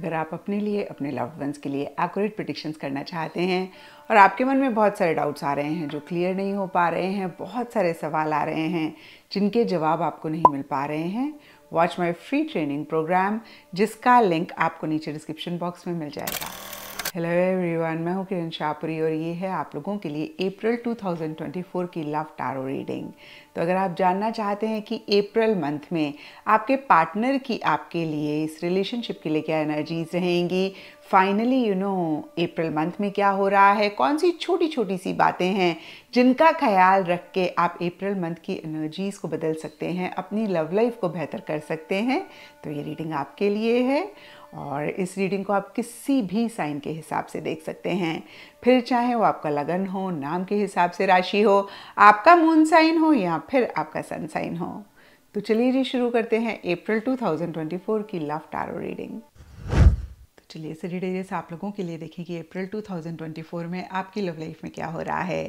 अगर आप अपने लिए, अपने लव्ड वंस के लिए एक्यूरेट प्रेडिक्शंस करना चाहते हैं और आपके मन में बहुत सारे डाउट्स आ रहे हैं जो क्लियर नहीं हो पा रहे हैं, बहुत सारे सवाल आ रहे हैं जिनके जवाब आपको नहीं मिल पा रहे हैं, watch my free training program जिसका लिंक आपको नीचे डिस्क्रिप्शन बॉक्स में मिल जाएगा। हेलो एवरीवन, मैं हूँ किरण शाहपुरी और ये है आप लोगों के लिए अप्रैल 2024 की लव टैरो रीडिंग। तो अगर आप जानना चाहते हैं कि अप्रैल मंथ में आपके पार्टनर की आपके लिए इस रिलेशनशिप के लिए क्या एनर्जीज रहेंगी, finally you know April month में क्या हो रहा है, कौन सी छोटी छोटी सी बातें हैं जिनका ख्याल रख के आप अप्रैल मंथ की एनर्जीज़ को बदल सकते हैं, अपनी लव लाइफ को बेहतर कर सकते हैं, तो ये रीडिंग आपके लिए है। और इस रीडिंग को आप किसी भी साइन के हिसाब से देख सकते हैं, फिर चाहे वो आपका लगन हो, नाम के हिसाब से राशि हो, आपका मून साइन हो या फिर आपका सन साइन हो। तो चलिए जी शुरू करते हैं अप्रैल 2024 की लव टैरो रीडिंग। चलिए सजिटेरियस आप लोगों के लिए देखें कि अप्रैल 2024 में आपकी लव लाइफ में क्या हो रहा है।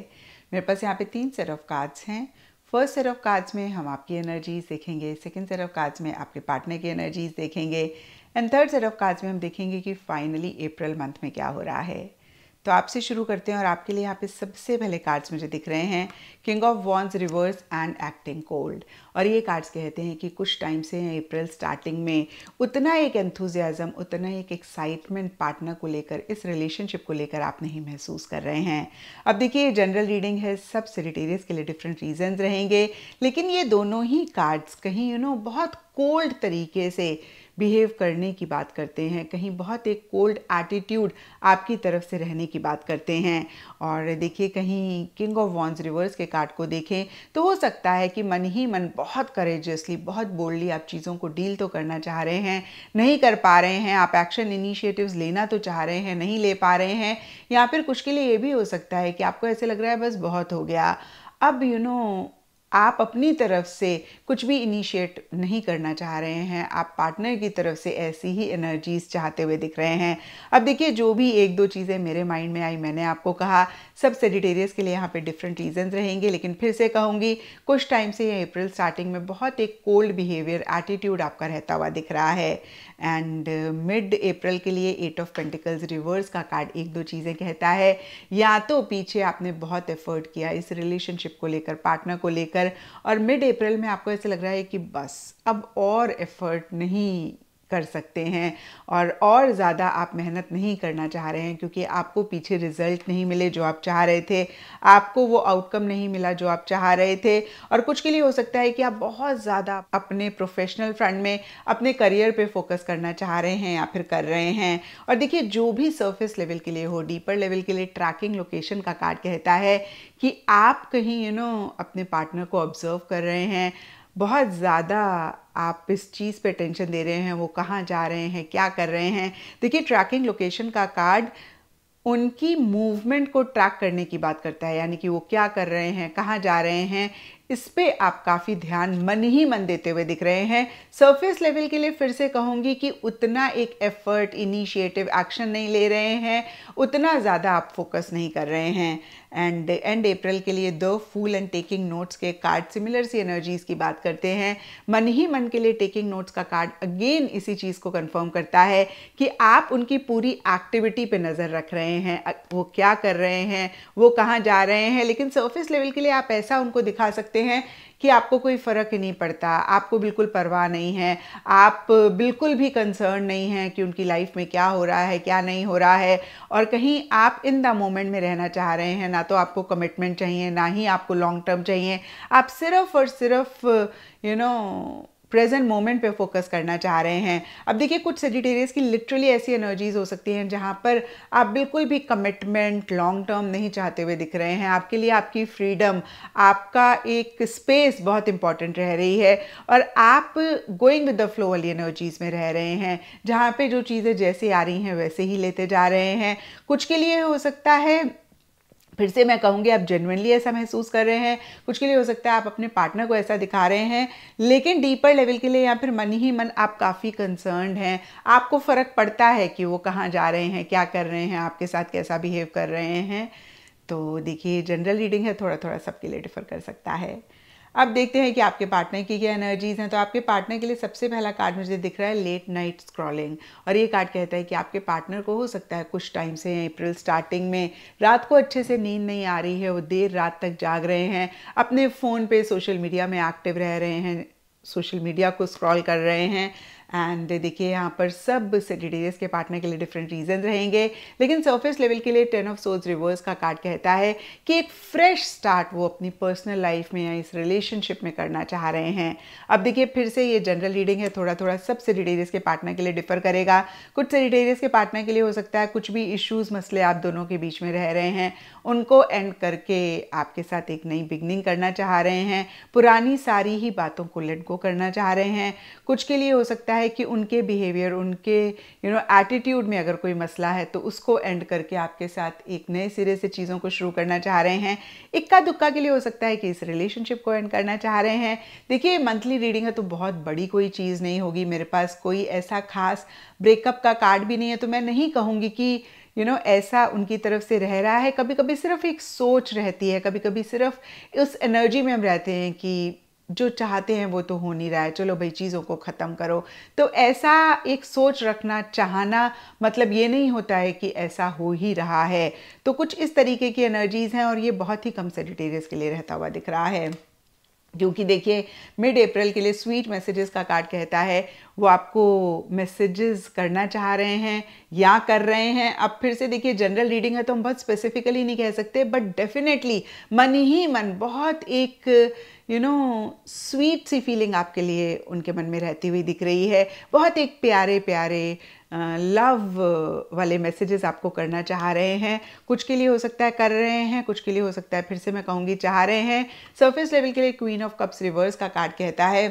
मेरे पास यहाँ पे 3 सेट ऑफ कार्ड्स हैं। फर्स्ट सेट ऑफ कार्ड्स में हम आपकी एनर्जीज देखेंगे, सेकंड सेट ऑफ कार्ड्स में आपके पार्टनर की एनर्जीज देखेंगे and third set of cards में हम देखेंगे कि फाइनली अप्रैल मंथ में क्या हो रहा है। तो आपसे शुरू करते हैं और आपके लिए यहाँ पे सबसे पहले कार्ड्स मुझे दिख रहे हैं king of wands reverse and acting cold. और ये कार्ड्स कहते हैं कि कुछ टाइम से अप्रैल स्टार्टिंग में उतना एक एंथुजियाज्म, उतना एक एक्साइटमेंट पार्टनर को लेकर, इस रिलेशनशिप को लेकर आप नहीं महसूस कर रहे हैं। अब देखिए ये जनरल रीडिंग है, सब सजिटेरियस के लिए डिफरेंट रीजंस रहेंगे, लेकिन ये दोनों ही कार्ड्स कहीं बहुत कोल्ड तरीके से बिहेव करने की बात करते हैं, कहीं बहुत एक कोल्ड एटीट्यूड आपकी तरफ से रहने की बात करते हैं। और देखिए कहीं किंग ऑफ वॉन्ड्स रिवर्स के कार्ड को देखें तो हो सकता है कि मन ही मन बहुत करेजियसली, बहुत बोल्डली आप चीज़ों को डील तो करना चाह रहे हैं, नहीं कर पा रहे हैं, आप एक्शन इनिशिएटिव्स लेना तो चाह रहे हैं, नहीं ले पा रहे हैं, या फिर कुछ के लिए ये भी हो सकता है कि आपको ऐसे लग रहा है बस बहुत हो गया, अब आप अपनी तरफ से कुछ भी इनिशिएट नहीं करना चाह रहे हैं, आप पार्टनर की तरफ से ऐसी ही एनर्जीज चाहते हुए दिख रहे हैं। अब देखिए जो भी 1-2 चीज़ें मेरे माइंड में आई, मैंने आपको कहा सब सजिटेरियस के लिए यहाँ पे डिफरेंट रीजंस रहेंगे, लेकिन फिर से कहूँगी कुछ टाइम से ये अप्रैल स्टार्टिंग में बहुत एक कोल्ड बिहेवियर, एटीट्यूड आपका रहता हुआ दिख रहा है। एंड मिड अप्रैल के लिए 8 ऑफ पेंटिकल्स रिवर्स का कार्ड 1-2 चीज़ें कहता है, या तो पीछे आपने बहुत एफर्ट किया इस रिलेशनशिप को लेकर, पार्टनर को लेकर, और मिड अप्रैल में आपको ऐसे लग रहा है कि बस अब और एफर्ट नहीं कर सकते हैं और ज़्यादा आप मेहनत नहीं करना चाह रहे हैं, क्योंकि आपको पीछे रिजल्ट नहीं मिले जो आप चाह रहे थे, आपको वो आउटकम नहीं मिला जो आप चाह रहे थे। और कुछ के लिए हो सकता है कि आप बहुत ज़्यादा अपने प्रोफेशनल फ्रंट में, अपने करियर पे फोकस करना चाह रहे हैं या फिर कर रहे हैं। और देखिए जो भी सर्फेस लेवल के लिए हो, डीपर लेवल के लिए ट्रैकिंग लोकेशन का कार्ड कहता है कि आप कहीं अपने पार्टनर को ऑब्जर्व कर रहे हैं, बहुत ज़्यादा आप इस चीज़ पे टेंशन दे रहे हैं, वो कहाँ जा रहे हैं, क्या कर रहे हैं। देखिए ट्रैकिंग लोकेशन का कार्ड उनकी मूवमेंट को ट्रैक करने की बात करता है, यानी कि वो क्या कर रहे हैं, कहाँ जा रहे हैं, इस पे आप काफ़ी ध्यान मन ही मन देते हुए दिख रहे हैं। सरफेस लेवल के लिए फिर से कहूँगी कि उतना एक एफर्ट, इनिशिएटिव, एक्शन नहीं ले रहे हैं, उतना ज़्यादा आप फोकस नहीं कर रहे हैं। एंड अप्रैल के लिए the fool and taking notes के कार्ड सिमिलर सी एनर्जीज़ की बात करते हैं। मन ही मन के लिए टेकिंग नोट्स का कार्ड अगेन इसी चीज़ को कन्फर्म करता है कि आप उनकी पूरी एक्टिविटी पर नज़र रख रहे हैं, वो क्या कर रहे हैं, वो कहाँ जा रहे हैं, लेकिन सरफेस लेवल के लिए आप ऐसा उनको दिखा सकते हैं कि आपको कोई फ़र्क ही नहीं पड़ता, आपको बिल्कुल परवाह नहीं है, आप बिल्कुल भी कंसर्न नहीं हैं कि उनकी लाइफ में क्या हो रहा है, क्या नहीं हो रहा है, और कहीं आप इन द मोमेंट में रहना चाह रहे हैं। ना तो आपको कमिटमेंट चाहिए, ना ही आपको लॉन्ग टर्म चाहिए, आप सिर्फ और सिर्फ प्रेजेंट मोमेंट पे फोकस करना चाह रहे हैं। अब देखिए कुछ सजिटेरियस की लिटरली ऐसी एनर्जीज हो सकती हैं जहाँ पर आप बिल्कुल भी कमिटमेंट, लॉन्ग टर्म नहीं चाहते हुए दिख रहे हैं, आपके लिए आपकी फ्रीडम, आपका एक स्पेस बहुत इंपॉर्टेंट रह रही है और आप गोइंग विद द फ्लो वाली एनर्जीज में रह रहे हैं, जहाँ पर जो चीज़ें जैसे आ रही हैं वैसे ही लेते जा रहे हैं। कुछ के लिए हो सकता है, फिर से मैं कहूँगी आप जेन्युइनली ऐसा महसूस कर रहे हैं, कुछ के लिए हो सकता है आप अपने पार्टनर को ऐसा दिखा रहे हैं, लेकिन डीपर लेवल के लिए या फिर मन ही मन आप काफ़ी कंसर्न्ड हैं, आपको फ़र्क पड़ता है कि वो कहाँ जा रहे हैं, क्या कर रहे हैं, आपके साथ कैसा बिहेव कर रहे हैं। तो देखिए जनरल रीडिंग है, थोड़ा थोड़ा सबके लिए डिफर कर सकता है। अब देखते हैं कि आपके पार्टनर की क्या एनर्जीज हैं। तो आपके पार्टनर के लिए सबसे पहला कार्ड मुझे दिख रहा है लेट नाइट स्क्रॉलिंग, और ये कार्ड कहता है कि आपके पार्टनर को हो सकता है कुछ टाइम से अप्रैल स्टार्टिंग में रात को अच्छे से नींद नहीं आ रही है, वो देर रात तक जाग रहे हैं, अपने फ़ोन पे सोशल मीडिया में एक्टिव रह रहे हैं, सोशल मीडिया को स्क्रॉल कर रहे हैं। एंड देखिए यहाँ पर सब सेजिटेरियस के पार्टनर के लिए डिफरेंट रीजन रहेंगे, लेकिन सरफेस लेवल के लिए 10 ऑफ सोर्ड्स रिवर्स का कार्ड कहता है कि एक फ्रेश स्टार्ट वो अपनी पर्सनल लाइफ में या इस रिलेशनशिप में करना चाह रहे हैं। अब देखिए फिर से ये जनरल रीडिंग है, थोड़ा थोड़ा सब सेजिटेरियस के पार्टनर के लिए डिफर करेगा। कुछ सेजिटेरियस के पार्टनर के लिए हो सकता है कुछ भी इश्यूज़ मसले आप दोनों के बीच में रह रहे हैं उनको एंड करके आपके साथ एक नई बिगनिंग करना चाह रहे हैं, पुरानी सारी ही बातों को लेट गो करना चाह रहे हैं। कुछ के लिए हो सकता है कि उनके बिहेवियर, उनके एटीट्यूड में अगर कोई मसला है तो उसको एंड करके आपके साथ एक नए सिरे से चीज़ों को शुरू करना चाह रहे हैं। इक्का दुक्का के लिए हो सकता है कि इस रिलेशनशिप को एंड करना चाह रहे हैं। देखिए मंथली रीडिंग है तो बहुत बड़ी कोई चीज़ नहीं होगी, मेरे पास कोई ऐसा खास ब्रेकअप का कार्ड भी नहीं है, तो मैं नहीं कहूँगी कि ऐसा उनकी तरफ से रह रहा है। कभी कभी सिर्फ एक सोच रहती है, कभी कभी सिर्फ उस एनर्जी में हम रहते हैं कि जो चाहते हैं वो तो हो नहीं रहा है, चलो भाई चीज़ों को ख़त्म करो। तो ऐसा एक सोच रखना चाहना मतलब ये नहीं होता है कि ऐसा हो ही रहा है। तो कुछ इस तरीके की एनर्जीज़ हैं और ये बहुत ही कम सेजिटेरियस के लिए रहता हुआ दिख रहा है, क्योंकि देखिए मिड अप्रैल के लिए स्वीट मैसेजेस का कार्ड कहता है वो आपको मैसेजेस करना चाह रहे हैं या कर रहे हैं। अब फिर से देखिए जनरल रीडिंग है तो हम बहुत स्पेसिफिकली नहीं कह सकते, बट डेफिनेटली मन ही मन बहुत एक स्वीट सी फीलिंग आपके लिए उनके मन में रहती हुई दिख रही है। बहुत एक प्यारे प्यारे लव वाले मैसेजेस आपको करना चाह रहे हैं। कुछ के लिए हो सकता है कर रहे हैं, कुछ के लिए हो सकता है फिर से मैं कहूँगी चाह रहे हैं। सरफेस लेवल के लिए क्वीन ऑफ कप्स रिवर्स का कार्ड कहता है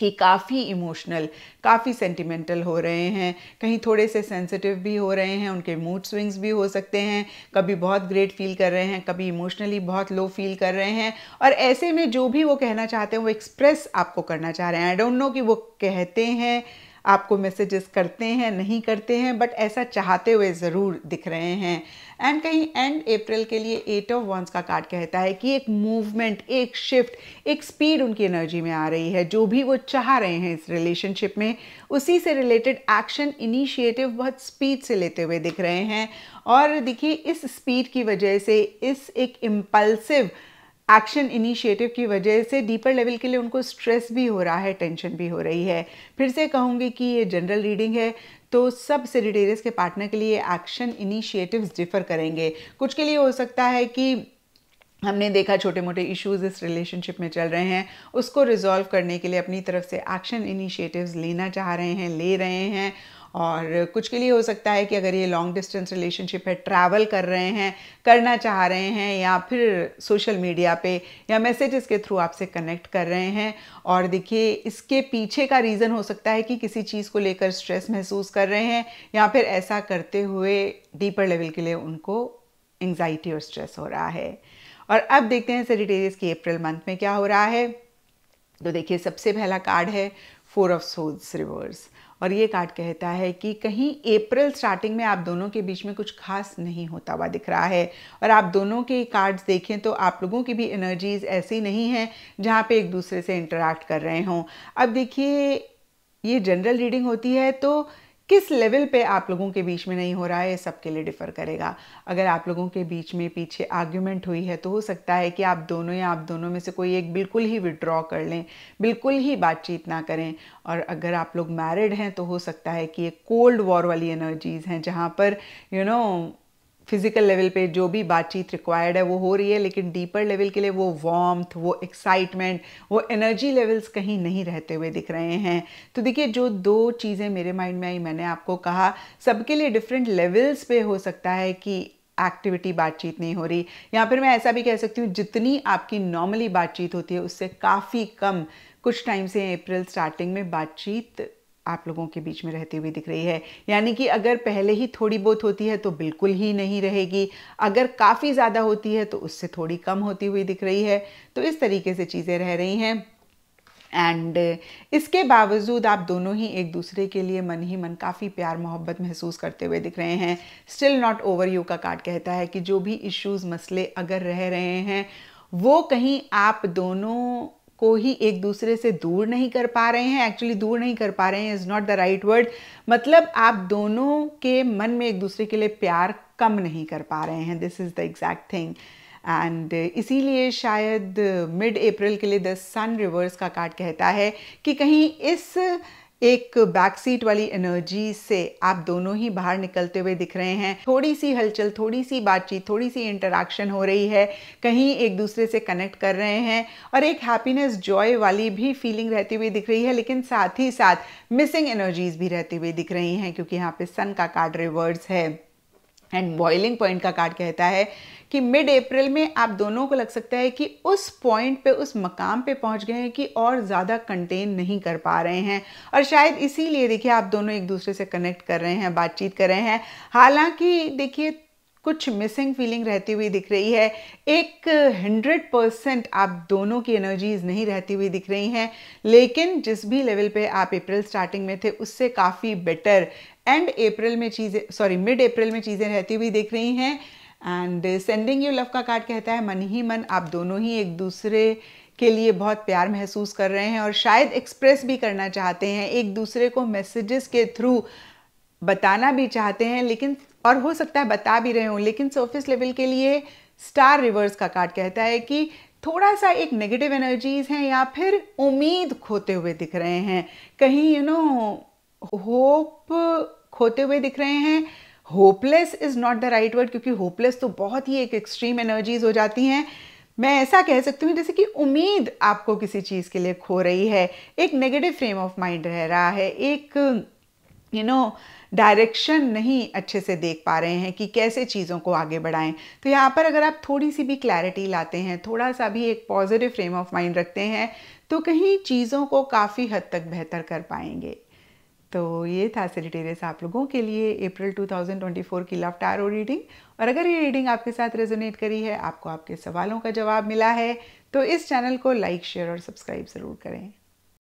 कि काफ़ी इमोशनल, काफ़ी सेंटिमेंटल हो रहे हैं, कहीं थोड़े से सेंसिटिव भी हो रहे हैं, उनके मूड स्विंग्स भी हो सकते हैं, कभी बहुत ग्रेट फील कर रहे हैं, कभी इमोशनली बहुत लो फील कर रहे हैं। और ऐसे में जो भी वो कहना चाहते हैं वो एक्सप्रेस आपको करना चाह रहे हैं। आई डोंट नो कि वो कहते हैं आपको मैसेजेस करते हैं नहीं करते हैं, बट ऐसा चाहते हुए ज़रूर दिख रहे हैं। एंड कहीं एंड अप्रैल के लिए 8 ऑफ वंड्स का कार्ड कहता है कि एक मूवमेंट, एक शिफ्ट, एक स्पीड उनकी एनर्जी में आ रही है। जो भी वो चाह रहे हैं इस रिलेशनशिप में उसी से रिलेटेड एक्शन, इनिशिएटिव बहुत स्पीड से लेते हुए दिख रहे हैं। और देखिए इस स्पीड की वजह से, इस एक इम्पल्सिव एक्शन इनिशिएटिव की वजह से डीपर लेवल के लिए उनको स्ट्रेस भी हो रहा है, टेंशन भी हो रही है। फिर से कहूँगी कि ये जनरल रीडिंग है तो सब सेजिटेरियस के पार्टनर के लिए एक्शन इनिशिएटिव्स डिफर करेंगे। कुछ के लिए हो सकता है कि हमने देखा छोटे मोटे इश्यूज़ इस रिलेशनशिप में चल रहे हैं, उसको रिजॉल्व करने के लिए अपनी तरफ से एक्शन इनिशिएटिव्स लेना चाह रहे हैं, ले रहे हैं। और कुछ के लिए हो सकता है कि अगर ये लॉन्ग डिस्टेंस रिलेशनशिप है, ट्रैवल कर रहे हैं, करना चाह रहे हैं, या फिर सोशल मीडिया पे या मैसेजेस के थ्रू आपसे कनेक्ट कर रहे हैं। और देखिए इसके पीछे का रीज़न हो सकता है कि किसी चीज़ को लेकर स्ट्रेस महसूस कर रहे हैं, या फिर ऐसा करते हुए डीपर लेवल के लिए उनको एंग्जाइटी और स्ट्रेस हो रहा है। और अब देखते हैं सेजिटेरियस की अप्रैल मंथ में क्या हो रहा है। तो देखिए सबसे पहला कार्ड है 4 ऑफ सोर्ड्स रिवर्स, और ये कार्ड कहता है कि कहीं अप्रैल स्टार्टिंग में आप दोनों के बीच में कुछ खास नहीं होता हुआ दिख रहा है। और आप दोनों के कार्ड्स देखें तो आप लोगों की भी एनर्जीज ऐसी नहीं हैं जहाँ पे एक दूसरे से इंटरेक्ट कर रहे हों। अब देखिए ये जनरल रीडिंग होती है तो किस लेवल पे आप लोगों के बीच में नहीं हो रहा है सबके लिए डिफ़र करेगा। अगर आप लोगों के बीच में पीछे आर्ग्यूमेंट हुई है तो हो सकता है कि आप दोनों में से कोई एक बिल्कुल ही विड्रॉ कर लें, बिल्कुल ही बातचीत ना करें। और अगर आप लोग मैरिड हैं तो हो सकता है कि ये कोल्ड वॉर वाली एनर्जीज़ हैं जहाँ पर फिज़िकल लेवल पे जो भी बातचीत रिक्वायर्ड है वो हो रही है, लेकिन डीपर लेवल के लिए वो वार्मथ, वो एक्साइटमेंट, वो एनर्जी लेवल्स कहीं नहीं रहते हुए दिख रहे हैं। तो देखिए जो दो चीज़ें मेरे माइंड में आई, मैंने आपको कहा सबके लिए डिफरेंट लेवल्स पे हो सकता है कि एक्टिविटी बातचीत नहीं हो रही। या फिर मैं ऐसा भी कह सकती हूँ जितनी आपकी नॉर्मली बातचीत होती है उससे काफ़ी कम कुछ टाइम से अप्रैल स्टार्टिंग में बातचीत आप लोगों के बीच में रहती हुई दिख रही है। यानी कि अगर पहले ही थोड़ी बहुत होती है तो बिल्कुल ही नहीं रहेगी, अगर काफ़ी ज़्यादा होती है तो उससे थोड़ी कम होती हुई दिख रही है। तो इस तरीके से चीज़ें रह रही हैं। एंड इसके बावजूद आप दोनों ही एक दूसरे के लिए मन ही मन काफ़ी प्यार मोहब्बत महसूस करते हुए दिख रहे हैं। स्टिल नॉट ओवर यू का कार्ड कहता है कि जो भी इश्यूज़ मसले अगर रह रहे हैं वो कहीं आप दोनों को ही एक दूसरे से दूर नहीं कर पा रहे हैं, एक्चुअली दूर नहीं कर पा रहे हैं is not the right word, मतलब आप दोनों के मन में एक दूसरे के लिए प्यार कम नहीं कर पा रहे हैं, this is the exact thing. And इसीलिए शायद मिड अप्रैल के लिए द सन रिवर्स का कार्ड कहता है कि कहीं इस एक बैक सीट वाली एनर्जी से आप दोनों ही बाहर निकलते हुए दिख रहे हैं। थोड़ी सी हलचल, थोड़ी सी बातचीत, थोड़ी सी इंटरैक्शन हो रही है, कहीं एक दूसरे से कनेक्ट कर रहे हैं और एक हैप्पीनेस जॉय वाली भी फीलिंग रहती हुई दिख रही है, लेकिन साथ ही साथ मिसिंग एनर्जीज भी रहती हुई दिख रही हैं क्योंकि यहाँ पे सन का कार्ड रिवर्स है। एंड बॉइलिंग पॉइंट का कार्ड कहता है कि मिड अप्रैल में आप दोनों को लग सकता है कि उस पॉइंट पे, उस मकाम पे पहुंच गए हैं कि और ज़्यादा कंटेन नहीं कर पा रहे हैं और शायद इसीलिए देखिए आप दोनों एक दूसरे से कनेक्ट कर रहे हैं, बातचीत कर रहे हैं, हालांकि देखिए कुछ मिसिंग फीलिंग रहती हुई दिख रही है। एक 100% आप दोनों की एनर्जीज नहीं रहती हुई दिख रही हैं, लेकिन जिस भी लेवल पे आप अप्रैल स्टार्टिंग में थे उससे काफ़ी बेटर एंड अप्रैल में चीज़ें, सॉरी मिड अप्रैल में चीज़ें रहती हुई दिख रही हैं। एंड सेंडिंग यू लव का कार्ड कहता है मन ही मन आप दोनों ही एक दूसरे के लिए बहुत प्यार महसूस कर रहे हैं और शायद एक्सप्रेस भी करना चाहते हैं, एक दूसरे को मैसेजेस के थ्रू बताना भी चाहते हैं, लेकिन और हो सकता है बता भी रहे हों, लेकिन सरफेस लेवल के लिए स्टार रिवर्स का कार्ड कहता है कि थोड़ा सा एक नेगेटिव एनर्जीज हैं या फिर उम्मीद खोते हुए दिख रहे हैं, कहीं यू नो होप खोते हुए दिख रहे हैं। Hopeless is not the right word क्योंकि होपलेस तो बहुत ही एक एक्सट्रीम एनर्जीज हो जाती हैं, मैं ऐसा कह सकती हूँ जैसे कि उम्मीद आपको किसी चीज़ के लिए खो रही है, एक नेगेटिव फ्रेम ऑफ माइंड रह रहा है, एक यू नो डायरेक्शन नहीं अच्छे से देख पा रहे हैं कि कैसे चीज़ों को आगे बढ़ाएं। तो यहाँ पर अगर आप थोड़ी सी भी क्लैरिटी लाते हैं, थोड़ा सा भी एक पॉजिटिव फ्रेम ऑफ माइंड रखते हैं तो कहीं चीज़ों को काफ़ी हद तक बेहतर कर पाएंगे। तो ये था सैजिटेरियस आप लोगों के लिए अप्रैल 2024 की लव टैरो रीडिंग, और अगर ये रीडिंग आपके साथ रेजोनेट करी है, आपको आपके सवालों का जवाब मिला है, तो इस चैनल को लाइक, शेयर और सब्सक्राइब ज़रूर करें।